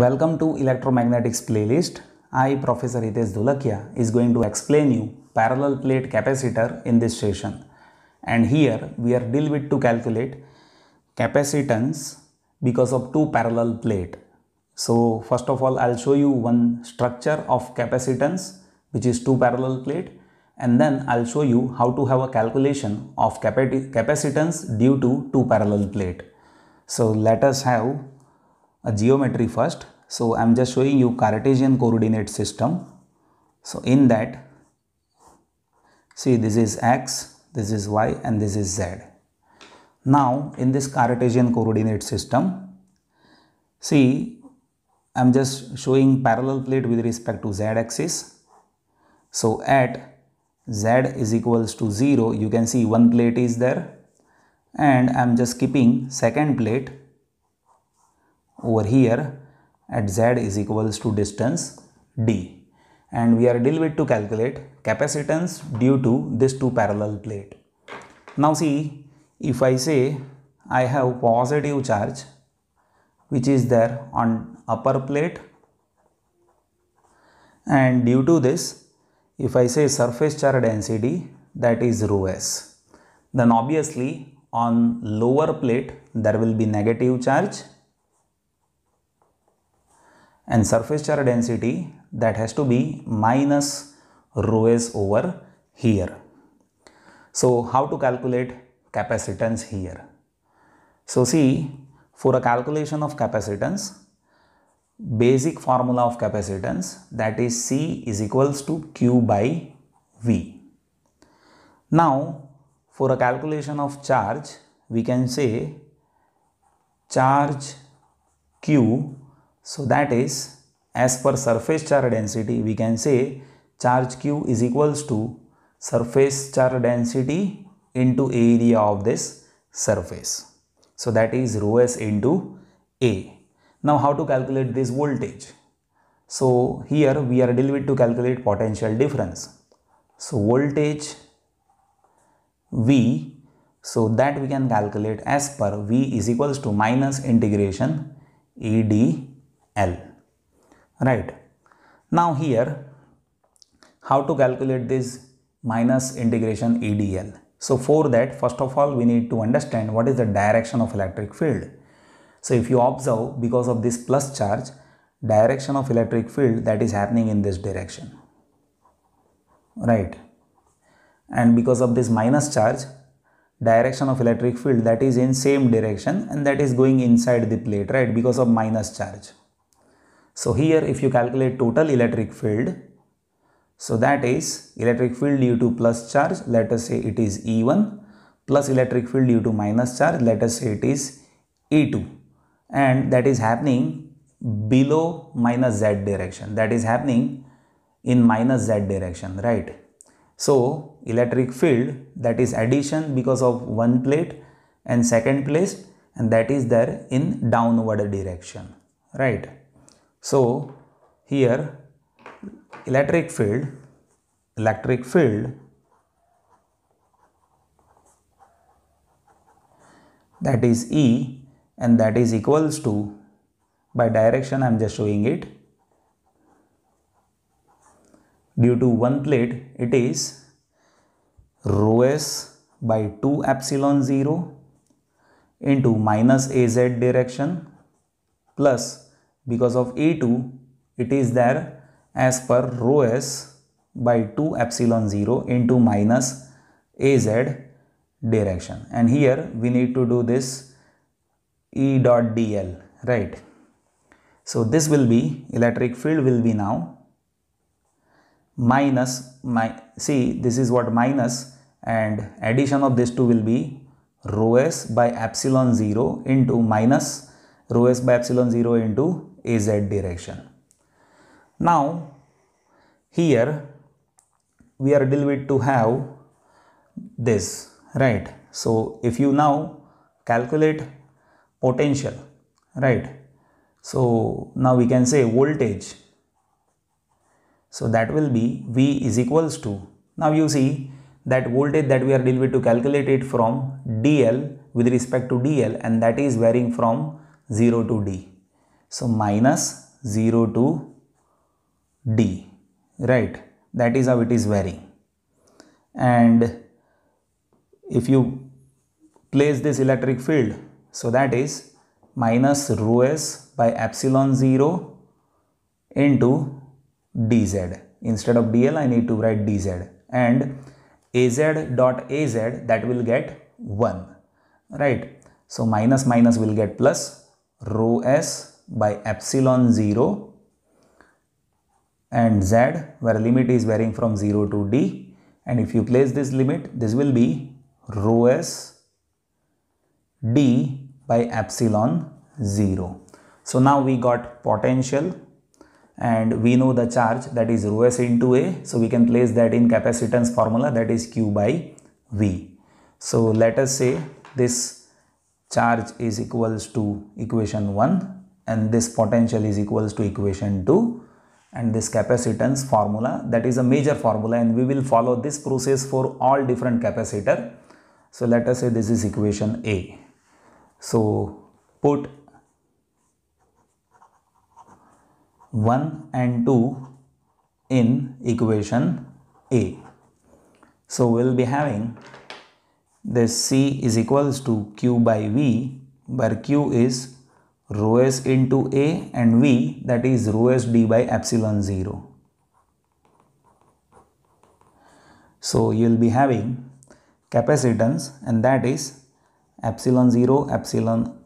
Welcome to Electromagnetics Playlist. I, Professor Hitesh Dholakia, is going to explain you parallel plate capacitor in this session. And here we are deal with to calculate capacitance because of two parallel plate. So first of all, I'll show you one structure of capacitance which is two parallel plate, and then I'll show you how to have a calculation of capacitance due to two parallel plate. So let us have a geometry first. So I'm just showing you Cartesian coordinate system. So in that, see, this is X, this is Y, and this is Z. Now in this Cartesian coordinate system, see, I'm just showing parallel plate with respect to Z axis. So at Z is equals to 0, you can see one plate is there, and I'm just keeping second plate over here at Z is equals to distance D, and we are deal with to calculate capacitance due to this two parallel plate. Now see, if I say I have positive charge which is there on upper plate, and due to this, if I say surface charge density, that is rho s, then obviously on lower plate there will be negative charge, and surface charge density that has to be minus rho s over here. So how to calculate capacitance here? So see, for a calculation of capacitance, basic formula of capacitance, that is C is equals to Q by V. Now for a calculation of charge, we can say charge Q, so that is, as per surface charge density, we can say charge Q is equals to surface charge density into area of this surface. So that is rho s into A. Now how to calculate this voltage? So here we are deal with to calculate potential difference. So voltage V, so that we can calculate as per V is equals to minus integration E d L. Right. Now here, how to calculate this minus integration E d L? So for that, first of all, we need to understand what is the direction of electric field. So if you observe, because of this plus charge, direction of electric field that is happening in this direction. Right. And because of this minus charge, direction of electric field that is in same direction, and that is going inside the plate, right, because of minus charge. So here if you calculate total electric field, so that is electric field due to plus charge, let us say it is E1, plus electric field due to minus charge, let us say it is E2, and that is happening below minus Z direction, that is happening in minus Z direction, right. So electric field that is addition because of one plate and second plate, and that is there in downward direction, right. So here electric field that is E, and that is equals to, by direction I am just showing it, due to one plate it is rho s by 2 epsilon 0 into minus az direction, plus because of E2 it is there as per rho s by 2 epsilon 0 into minus az direction, and here we need to do this E dot dl, right. So this will be, electric field will be now minus, see this is what minus, and addition of these two will be rho s by epsilon 0 into minus rho s by epsilon 0 into az direction. Now here we are deal with to have this, right. So if you now calculate potential, right, so now we can say voltage, so that will be V is equals to, now you see that voltage that we are dealing with to calculate it from DL with respect to DL, and that is varying from 0 to D. So minus 0 to D, right? That is how it is varying. And if you place this electric field, so that is minus rho s by epsilon 0 into dz. Instead of dl, I need to write dz. And az dot az, that will get 1, right? So minus minus will get plus rho s by epsilon 0 and z, where limit is varying from 0 to d, and if you place this limit, this will be rho s d by epsilon 0. So now we got potential and we know the charge, that is rho s into A, so we can place that in capacitance formula, that is Q by V. So let us say this charge is equals to equation 1 and this potential is equals to equation 2. And this capacitance formula, that is a major formula, and we will follow this process for all different capacitor. So let us say this is equation A. So put 1 and 2 in equation A. So we will be having this C is equals to Q by V, where Q is rho s into A and V, that is rho s d by epsilon 0. So you will be having capacitance, and that is epsilon 0 epsilon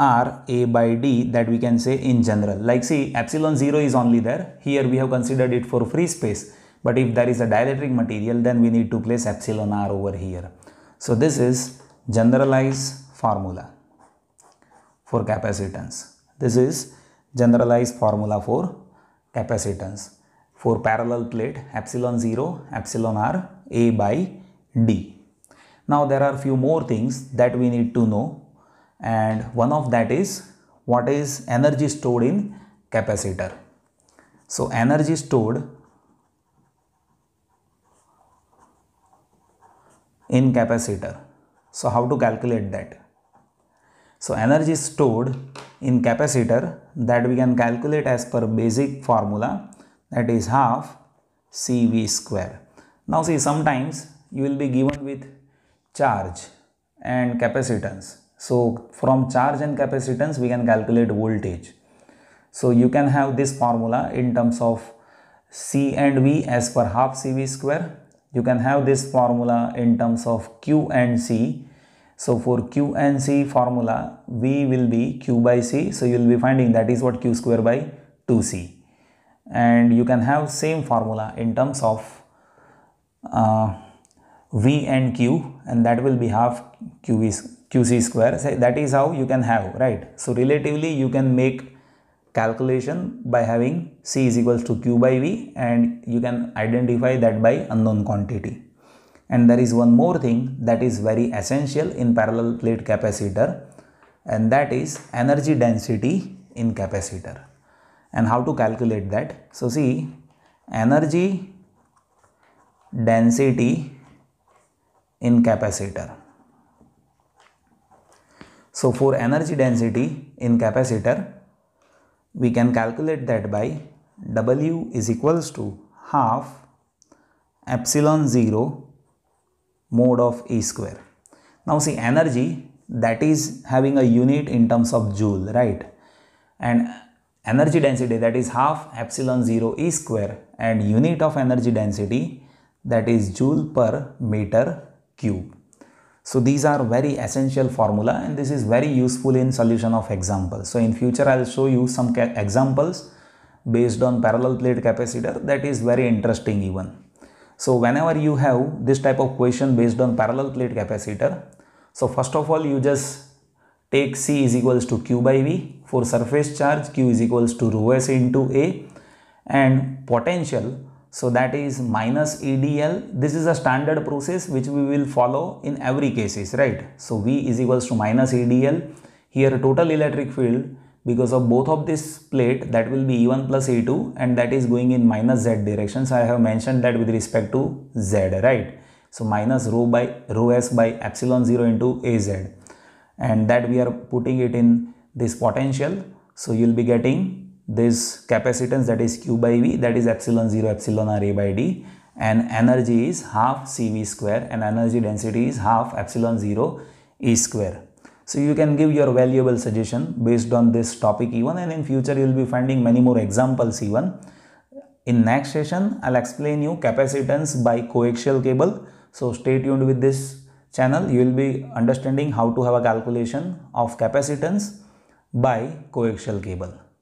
r A by d, that we can say in general. Like see, epsilon 0 is only there, here we have considered it for free space, but if there is a dielectric material, then we need to place epsilon r over here. So this is generalized formula for capacitance. This is generalized formula for capacitance for parallel plate, epsilon 0 epsilon r A by d. Now there are few more things that we need to know, and one of that is what is energy stored in capacitor. So energy stored in capacitor. So how to calculate that? So energy stored in capacitor, that we can calculate as per basic formula, that is half CV square. Now see, sometimes you will be given with charge and capacitance. So from charge and capacitance we can calculate voltage. So you can have this formula in terms of C and V as per half CV square. You can have this formula in terms of Q and C. So for Q and C formula, V will be Q by C. So you will be finding that is what, Q square by 2C. And you can have same formula in terms of V and Q, and that will be half QC square. So that is how you can have, right? So relatively you can make calculation by having C is equals to Q by V, and you can identify that by unknown quantity. And there is one more thing that is very essential in parallel plate capacitor, and that is energy density in capacitor. And how to calculate that? So see, energy density in capacitor. So for energy density in capacitor, we can calculate that by W is equals to half epsilon 0 mode of E square. Now see, energy, that is having a unit in terms of joule, right? And energy density, that is half epsilon 0 E square, and unit of energy density, that is joule per meter cube. So these are very essential formula, and this is very useful in solution of examples. So in future I will show you some examples based on parallel plate capacitor, that is very interesting even. So whenever you have this type of question based on parallel plate capacitor, so first of all you just take C is equals to Q by V. For surface charge, Q is equals to rho s into A, and potential, so that is minus EDL. This is a standard process which we will follow in every cases, right? So V is equals to minus EDL. Here total electric field, because of both of this plate, that will be E1 plus E2, and that is going in minus Z direction. So I have mentioned that with respect to Z, right? So minus rho s by epsilon 0 into AZ, and that we are putting it in this potential. So you will be getting this capacitance, that is Q by V, that is epsilon 0 epsilon r A by D, and energy is half CV square, and energy density is half epsilon 0 E square. So you can give your valuable suggestion based on this topic even, and in future you will be finding many more examples even. In next session, I'll explain you capacitance by coaxial cable. So stay tuned with this channel. You will be understanding how to have a calculation of capacitance by coaxial cable.